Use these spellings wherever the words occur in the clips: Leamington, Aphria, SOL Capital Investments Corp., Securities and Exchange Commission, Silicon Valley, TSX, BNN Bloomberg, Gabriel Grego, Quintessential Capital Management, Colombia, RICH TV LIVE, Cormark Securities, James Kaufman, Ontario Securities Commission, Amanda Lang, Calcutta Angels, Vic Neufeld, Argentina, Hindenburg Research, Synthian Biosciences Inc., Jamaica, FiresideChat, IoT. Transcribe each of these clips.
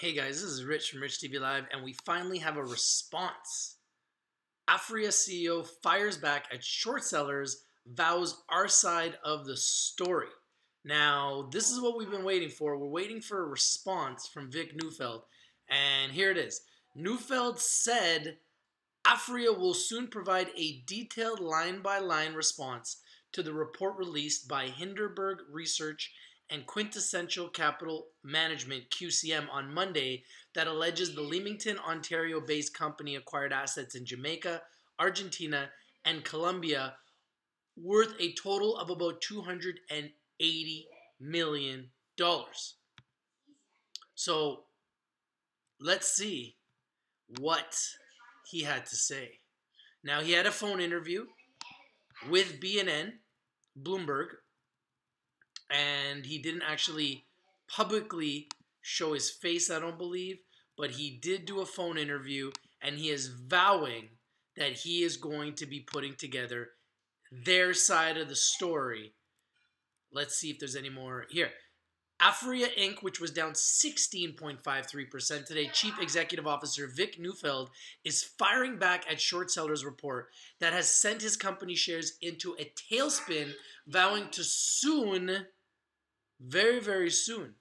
Hey guys, this is Rich from RICH TV Live, and we finally have a response. Aphria CEO fires back at short sellers, vows our side of the story. Now, this is what we've been waiting for. We're waiting for a response from Vic Neufeld, and here it is. Neufeld said Aphria will soon provide a detailed line-by-line response to the report released by Hindenburg Research and Quintessential Capital Management, QCM, on Monday that alleges the Leamington, Ontario-based company acquired assets in Jamaica, Argentina, and Colombia worth a total of about $280 million. So let's see what he had to say. Now, he had a phone interview with BNN Bloomberg, and he didn't actually publicly show his face, I don't believe, but he did do a phone interview, and he is vowing that he is going to be putting together their side of the story. Let's see if there's any more here. Aphria Inc., which was down 16.53% today, Chief Executive Officer Vic Neufeld is firing back at short sellers' report that has sent his company shares into a tailspin, vowing to soon, very, very soon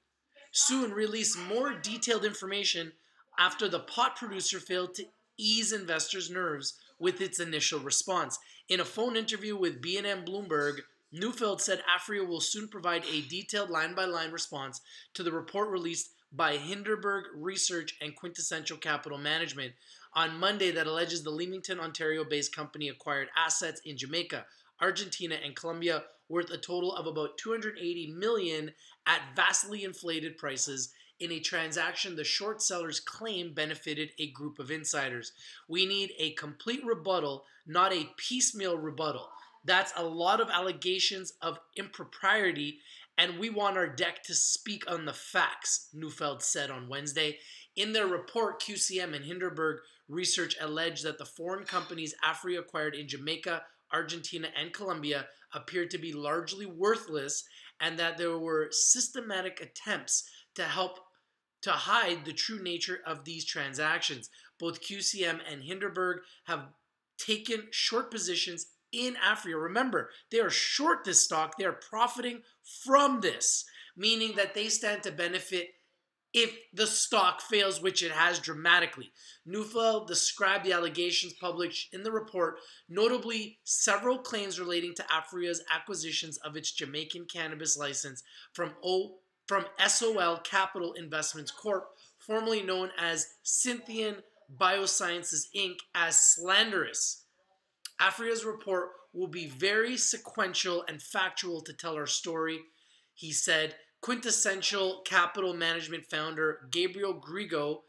release more detailed information after the pot producer failed to ease investors' nerves with its initial response. In a phone interview with BNN Bloomberg, Neufeld said Aphria will soon provide a detailed line-by-line response to the report released by Hindenburg Research and Quintessential Capital Management on Monday that alleges the Leamington, Ontario-based company acquired assets in Jamaica, Argentina, and Colombia worth a total of about $280 million at vastly inflated prices in a transaction the short sellers claim benefited a group of insiders. We need a complete rebuttal, not a piecemeal rebuttal. That's a lot of allegations of impropriety, and we want our deck to speak on the facts, Neufeld said on Wednesday. In their report, QCM and Hindenburg Research alleged that the foreign companies Aphria acquired in Jamaica, Argentina, and Colombia appeared to be largely worthless, and that there were systematic attempts to hide the true nature of these transactions. Both QCM and Hindenburg have taken short positions in Aphria. Remember, they are short this stock. They are profiting from this, meaning that they stand to benefit if the stock fails, which it has dramatically. Neufeld described the allegations published in the report, notably several claims relating to Aphria's acquisitions of its Jamaican cannabis license from SOL Capital Investments Corp., formerly known as Synthian Biosciences Inc., as slanderous. Aphria's report will be very sequential and factual to tell our story, he said. Quintessential Capital Management founder Gabriel Grego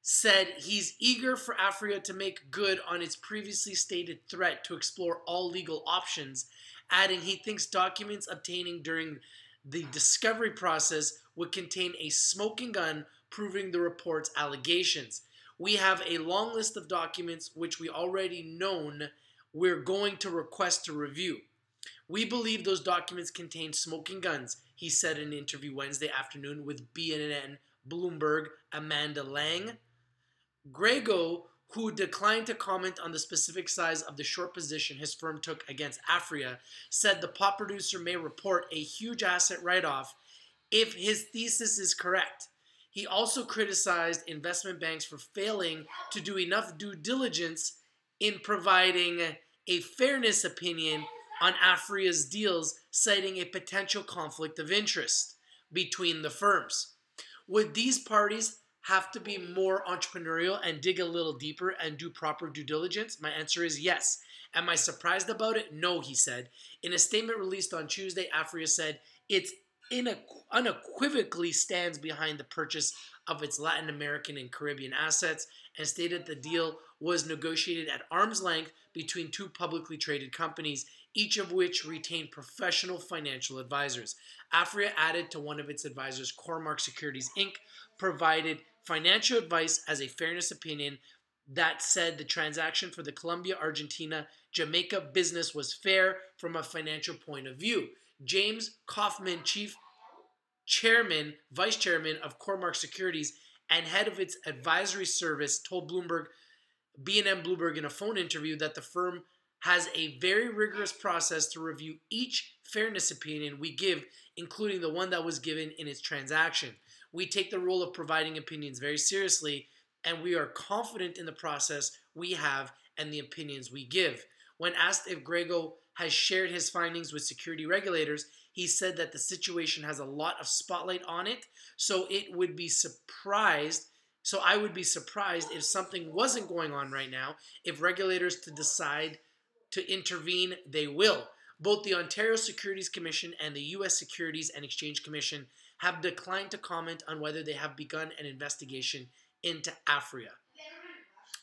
said he's eager for Aphria to make good on its previously stated threat to explore all legal options, adding he thinks documents obtained during the discovery process would contain a smoking gun proving the report's allegations. We have a long list of documents which we already known we're going to request to review. We believe those documents contain smoking guns, he said in an interview Wednesday afternoon with BNN Bloomberg Amanda Lang. Grego, who declined to comment on the specific size of the short position his firm took against Aphria, said the pot producer may report a huge asset write-off if his thesis is correct. He also criticized investment banks for failing to do enough due diligence in providing a fairness opinion on Aphria's deals, citing a potential conflict of interest between the firms. Would these parties have to be more entrepreneurial and dig a little deeper and do proper due diligence? My answer is yes. Am I surprised about it? No, he said. In a statement released on Tuesday, Aphria said it's unequivocally stands behind the purchase of its Latin American and Caribbean assets and stated the deal was negotiated at arm's length between two publicly traded companies, each of which retained professional financial advisors. Aphria added to one of its advisors, Cormark Securities Inc., provided financial advice as a fairness opinion that said the transaction for the Colombia, Argentina, Jamaica business was fair from a financial point of view. James Kaufman, Vice Chairman of Cormark Securities and head of its advisory service told BNN Bloomberg in a phone interview that the firm has a very rigorous process to review each fairness opinion we give, including the one that was given in its transaction. We take the role of providing opinions very seriously, and we are confident in the process we have and the opinions we give. When asked if Grego has shared his findings with security regulators, he said that the situation has a lot of spotlight on it, so I would be surprised if something wasn't going on right now. If regulators decide to intervene, they will. Both the Ontario Securities Commission and the U.S. Securities and Exchange Commission have declined to comment on whether they have begun an investigation into Aphria.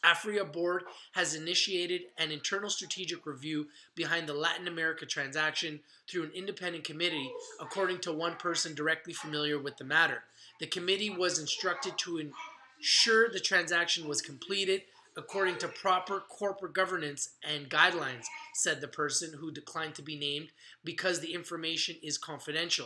Aphria board has initiated an internal strategic review behind the Latin America transaction through an independent committee, according to one person directly familiar with the matter. The committee was instructed to ensure the transaction was completed according to proper corporate governance and guidelines, said the person who declined to be named, because the information is confidential.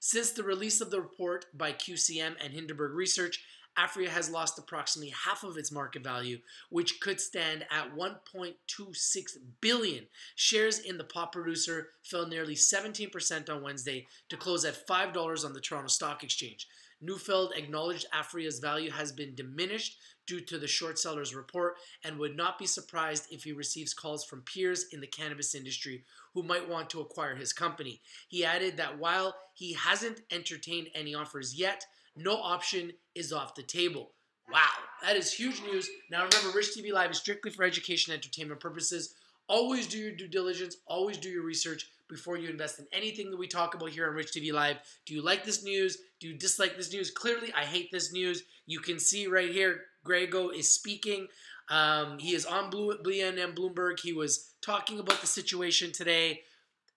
Since the release of the report by QCM and Hindenburg Research, Aphria has lost approximately half of its market value, which could stand at $1.26 billion. Shares in the pot producer fell nearly 17% on Wednesday to close at $5 on the Toronto Stock Exchange. Neufeld acknowledged Afria's value has been diminished due to the short seller's report and would not be surprised if he receives calls from peers in the cannabis industry who might want to acquire his company. He added that while he hasn't entertained any offers yet, no option is off the table. Wow, that is huge news. Now remember, RICH TV Live is strictly for education and entertainment purposes. Always do your due diligence. Always do your research before you invest in anything that we talk about here on RICH TV Live. Do you like this news? Do you dislike this news? Clearly, I hate this news. You can see right here, Grego is speaking. He is on BNN Bloomberg. He was talking about the situation today.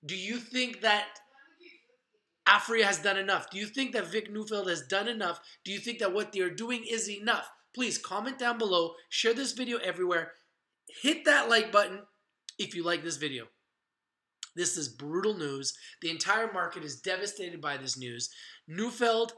Do you think that Aphria has done enough? Do you think that Vic Neufeld has done enough? Do you think that what they're doing is enough? Please comment down below. Share this video everywhere. Hit that like button if you like this video. This is brutal news. The entire market is devastated by this news. Neufeld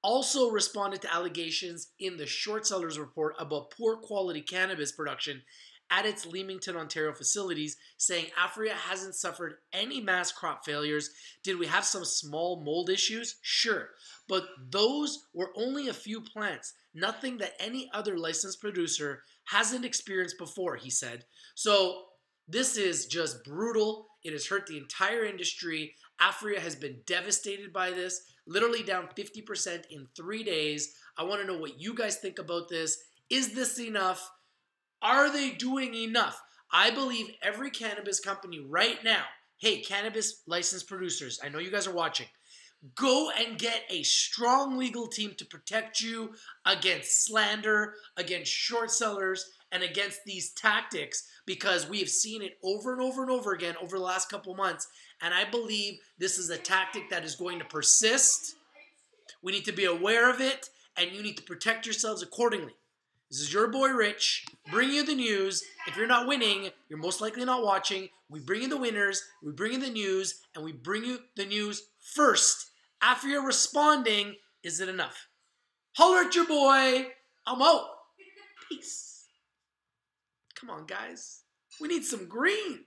also responded to allegations in the short seller's report about poor quality cannabis production at its Leamington, Ontario facilities, saying Aphria hasn't suffered any mass crop failures. Did we have some small mold issues? Sure, but those were only a few plants, nothing that any other licensed producer hasn't experienced before, he said. So this is just brutal. It has hurt the entire industry. Aphria has been devastated by this, literally down 50% in 3 days. I want to know what you guys think about this. Is this enough? Are they doing enough? I believe every cannabis company right now, hey, cannabis licensed producers, I know you guys are watching, go and get a strong legal team to protect you against slander, against short sellers, and against these tactics, because we have seen it over and over and over again over the last couple months, and I believe this is a tactic that is going to persist. We need to be aware of it, and you need to protect yourselves accordingly. This is your boy Rich, bringing you the news. If you're not winning, you're most likely not watching. We bring you the winners, we bring you the news, and we bring you the news first. After you're responding, is it enough? Holler at your boy. I'm out. Peace. Come on, guys. We need some green.